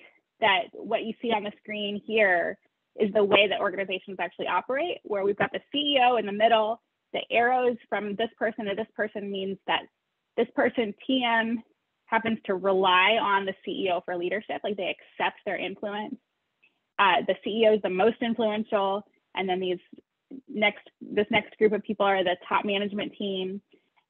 that what you see on the screen here is the way that organizations actually operate, where we've got the C E O in the middle, the arrows from this person to this person means that this person, T M, happens to rely on the C E O for leadership, like they accept their influence. Uh, the C E O is the most influential, and then these next, this next group of people are the top management team,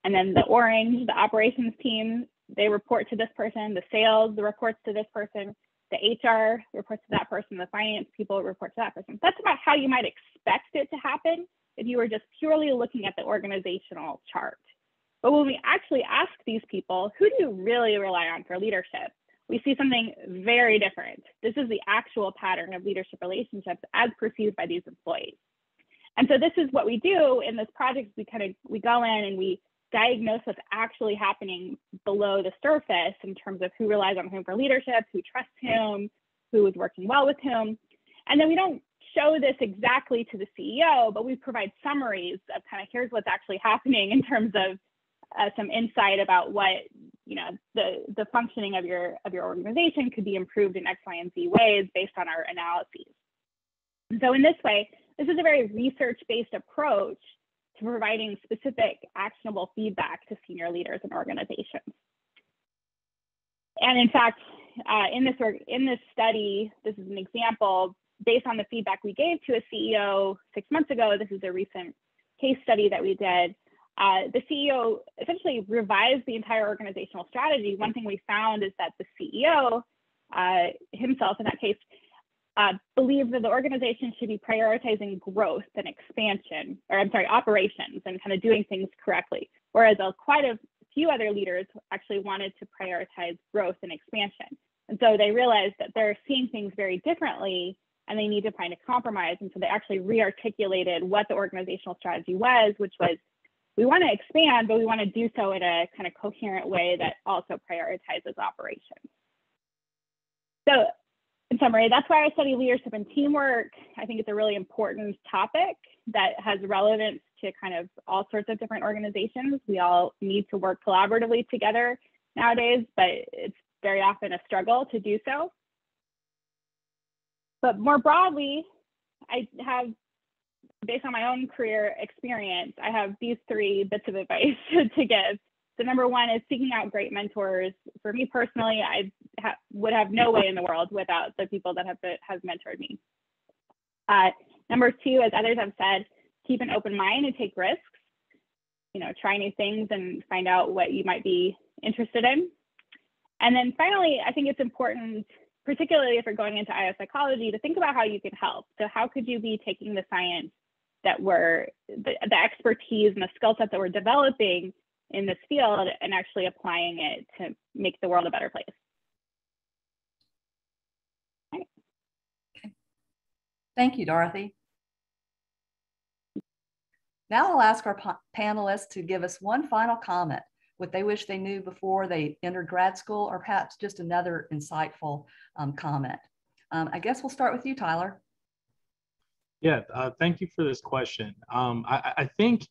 and then the orange, the operations team, they report to this person, the sales reports to this person, the H R reports to that person, the finance people report to that person. That's about how you might expect it to happen if you were just purely looking at the organizational chart. But when we actually ask these people, who do you really rely on for leadership? We see something very different. This is the actual pattern of leadership relationships as perceived by these employees. And so this is what we do in this project. We kind of, we go in and we diagnose what's actually happening below the surface in terms of who relies on whom for leadership, who trusts whom, who is working well with whom. And then we don't show this exactly to the C E O, but we provide summaries of kind of here's what's actually happening in terms of Uh, some insight about what, you know, the the functioning of your of your organization could be improved in X, Y, and Z ways based on our analyses. And so in this way, this is a very research-based approach to providing specific actionable feedback to senior leaders and organizations. And in fact, uh, in this work, in this study, this is an example based on the feedback we gave to a C E O six months ago. This is a recent case study that we did. Uh, the C E O essentially revised the entire organizational strategy. One thing we found is that the C E O uh, himself, in that case, uh, believed that the organization should be prioritizing growth and expansion, or I'm sorry, operations and kind of doing things correctly. Whereas a, quite a few other leaders actually wanted to prioritize growth and expansion. And so they realized that they're seeing things very differently and they need to find a compromise. And so they actually re-articulated what the organizational strategy was, which was we want to expand, but we want to do so in a kind of coherent way that also prioritizes operations. So in summary, that's why I study leadership and teamwork. I think it's a really important topic that has relevance to kind of all sorts of different organizations. We all need to work collaboratively together nowadays, but it's very often a struggle to do so. But more broadly, I have, based on my own career experience, I have these three bits of advice to give. So number one is seeking out great mentors. For me personally, I ha would have no way in the world without the people that have, been, have mentored me. Uh, number two, as others have said, keep an open mind and take risks. You know, try new things and find out what you might be interested in. And then finally, I think it's important, particularly if you're going into I O psychology, to think about how you can help. So how could you be taking the science that we're, the, the expertise and the skill set that we're developing in this field and actually applying it to make the world a better place? Right. Okay. Thank you, Dorothy. Now I'll ask our panelists to give us one final comment, what they wish they knew before they entered grad school, or perhaps just another insightful um, comment. Um, I guess we'll start with you, Tyler. Yeah, uh, thank you for this question. Um, I, I think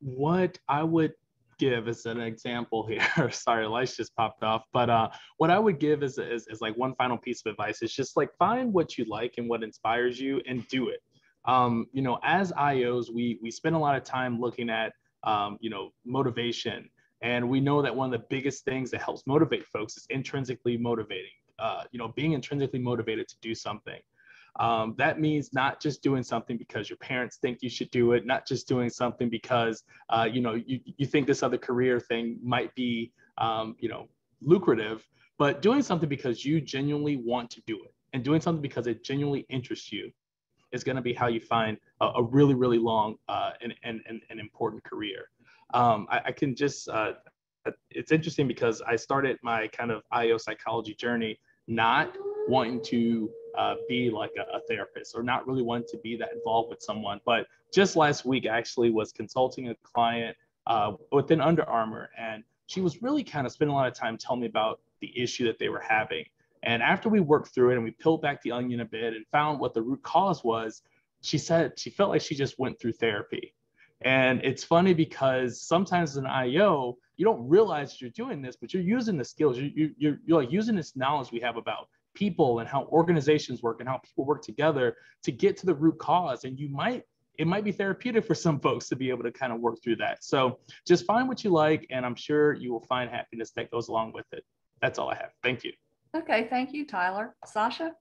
what I would give as an example here, sorry, lights just popped off, but uh, what I would give is, is, is like one final piece of advice. It's just like, find what you like and what inspires you and do it. Um, you know, as I Os, we, we spend a lot of time looking at, um, you know, motivation. And we know that one of the biggest things that helps motivate folks is intrinsically motivating, uh, you know, being intrinsically motivated to do something. Um, that means not just doing something because your parents think you should do it, not just doing something because, uh, you know, you, you think this other career thing might be, um, you know, lucrative, but doing something because you genuinely want to do it and doing something because it genuinely interests you is going to be how you find a, a really, really long uh, and, and, and, and important career. Um, I, I can just, uh, it's interesting because I started my kind of I O psychology journey not wanting to uh, be like a, a therapist or not really wanting to be that involved with someone. But just last week, I actually was consulting a client uh, within Under Armour, and she was really kind of spending a lot of time telling me about the issue that they were having. And after we worked through it and we peeled back the onion a bit and found what the root cause was, she said she felt like she just went through therapy. And it's funny because sometimes as an I O, you don't realize you're doing this, but you're using the skills. You, you, you're, you're like using this knowledge we have about people and how organizations work and how people work together to get to the root cause. And you might, it might be therapeutic for some folks to be able to kind of work through that. So just find what you like, and I'm sure you will find happiness that goes along with it. That's all I have. Thank you. Okay. Thank you, Tyler. Sasha?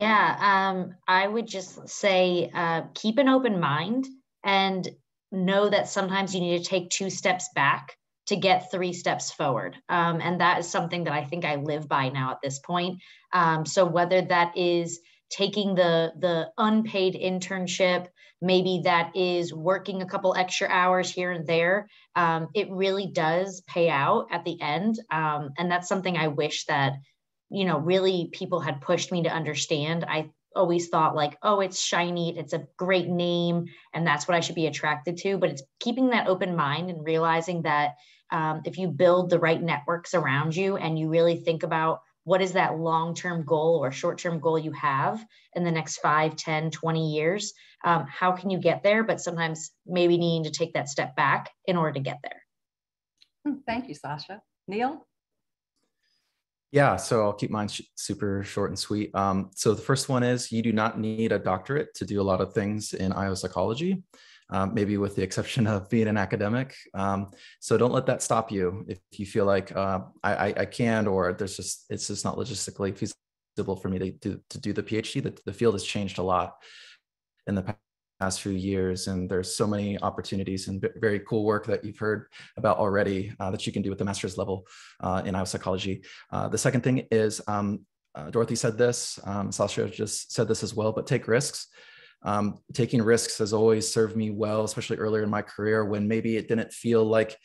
Yeah, um, I would just say uh, keep an open mind and know that sometimes you need to take two steps back to get three steps forward. Um, and that is something that I think I live by now at this point. Um, so whether that is taking the, the unpaid internship, maybe that is working a couple extra hours here and there, um, it really does pay out at the end. Um, and that's something I wish that, you know, really people had pushed me to understand. I always thought like, oh, it's shiny, it's a great name, and that's what I should be attracted to. But it's keeping that open mind and realizing that um, if you build the right networks around you and you really think about what is that long-term goal or short-term goal you have in the next five, ten, twenty years, um, how can you get there? But sometimes maybe needing to take that step back in order to get there. Thank you, Sasha. Neil? Yeah, so I'll keep mine sh super short and sweet. Um, so the first one is you do not need a doctorate to do a lot of things in I O psychology, um, maybe with the exception of being an academic. Um, so don't let that stop you if you feel like uh, I, I can, or there's just it's just not logistically feasible for me to do, to do the PhD. The, the field has changed a lot in the past few years, and there's so many opportunities and very cool work that you've heard about already uh, that you can do at the master's level uh, in I O psychology. Uh, the second thing is, um, uh, Dorothy said this, um, Sasha just said this as well, but take risks. Um, taking risks has always served me well, especially earlier in my career when maybe it didn't feel like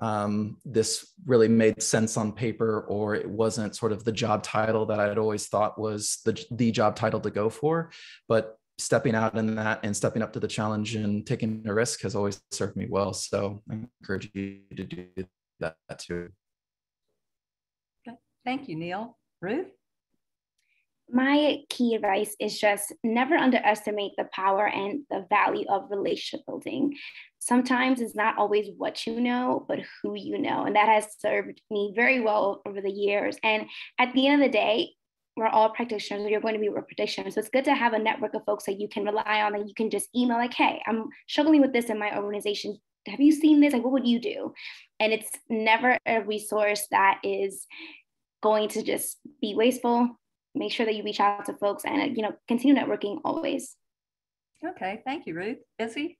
um, this really made sense on paper, or it wasn't sort of the job title that I'd always thought was the, the job title to go for. But stepping out in that and stepping up to the challenge and taking a risk has always served me well. So I encourage you to do that too. Thank you, Neil. Ruth? My key advice is just never underestimate the power and the value of relationship building. Sometimes it's not always what you know, but who you know. And that has served me very well over the years. And at the end of the day, we're all practitioners, or you're going to be a practitioner. So it's good to have a network of folks that you can rely on, that you can just email like, hey, I'm struggling with this in my organization. Have you seen this? Like, what would you do? And it's never a resource that is going to just be wasteful. Make sure that you reach out to folks and, you know, continue networking always. Okay, thank you, Ruth. Izzy?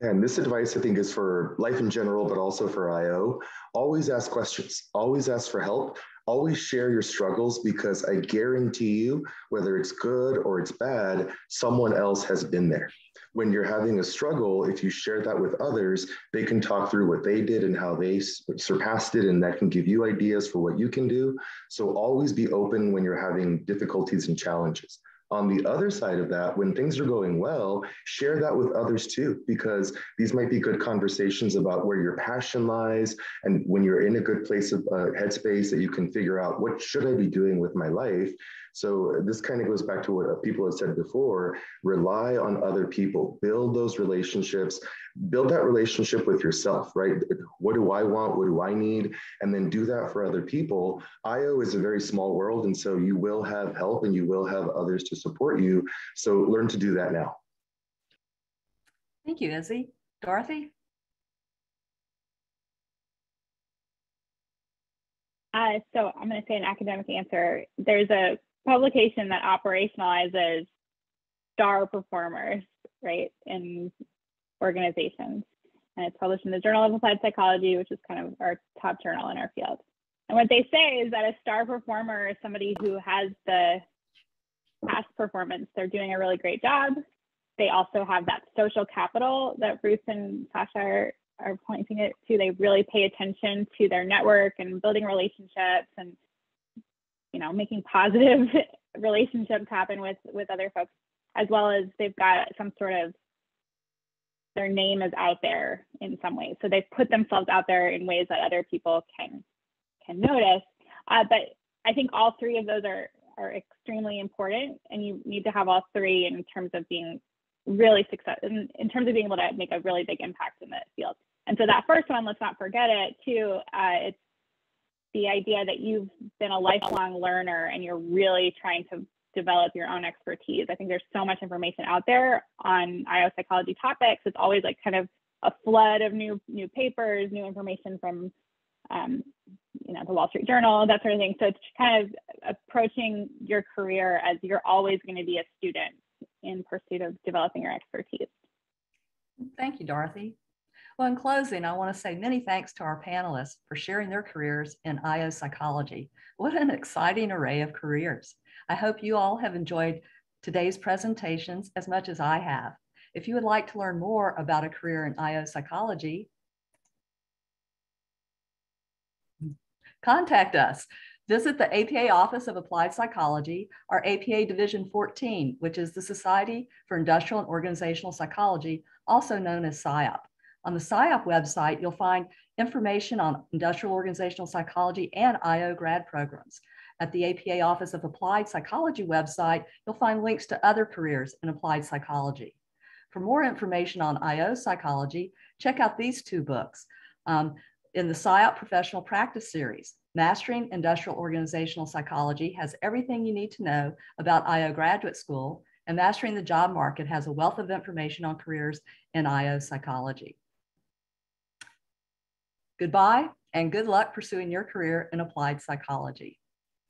And this advice, I think, is for life in general, but also for I O. Always ask questions, always ask for help, always share your struggles, because I guarantee you, whether it's good or it's bad, someone else has been there. When you're having a struggle, if you share that with others, they can talk through what they did and how they surpassed it, and that can give you ideas for what you can do. So always be open when you're having difficulties and challenges. On the other side of that, when things are going well, share that with others too, because these might be good conversations about where your passion lies, and when you're in a good place of uh, headspace that you can figure out, what should I be doing with my life? So this kind of goes back to what people have said before, rely on other people, build those relationships, build that relationship with yourself, right? What do I want? What do I need? And then do that for other people. I O is a very small world, and so you will have help and you will have others to support you. So learn to do that now. Thank you, Izzy. Dorothy? Uh, so I'm going to say an academic answer. There's a publication that operationalizes star performers, right, in organizations, and it's published in the Journal of Applied Psychology, which is kind of our top journal in our field. And what they say is that a star performer is somebody who has the past performance. They're doing a really great job. They also have that social capital that Ruth and Sasha are, are pointing it to. They really pay attention to their network and building relationships, and you know, making positive relationships happen with, with other folks, as well as they've got some sort of, their name is out there in some way. So they've put themselves out there in ways that other people can, can notice. Uh, but I think all three of those are, are extremely important, and you need to have all three in terms of being really successful, in, in terms of being able to make a really big impact in the field. And so that first one, let's not forget it too, uh, it's the idea that you've been a lifelong learner and you're really trying to develop your own expertise. I think there's so much information out there on I O psychology topics. It's always like kind of a flood of new new papers, new information from um, you know, the Wall Street Journal, that sort of thing. So it's kind of approaching your career as you're always going to be a student in pursuit of developing your expertise. Thank you, Dorothy. Well, in closing, I want to say many thanks to our panelists for sharing their careers in I O psychology. What an exciting array of careers. I hope you all have enjoyed today's presentations as much as I have. If you would like to learn more about a career in I O psychology, contact us. Visit the A P A Office of Applied Psychology, or A P A Division fourteen, which is the Society for Industrial and Organizational Psychology, also known as S I O P. On the S I O P website, you'll find information on industrial organizational psychology and I O grad programs. At the A P A Office of Applied Psychology website, you'll find links to other careers in applied psychology. For more information on I O psychology, check out these two books um, in the S I O P Professional Practice Series. Mastering Industrial Organizational Psychology has everything you need to know about I O Graduate School, and Mastering the Job Market has a wealth of information on careers in I O psychology. Goodbye, and good luck pursuing your career in applied psychology.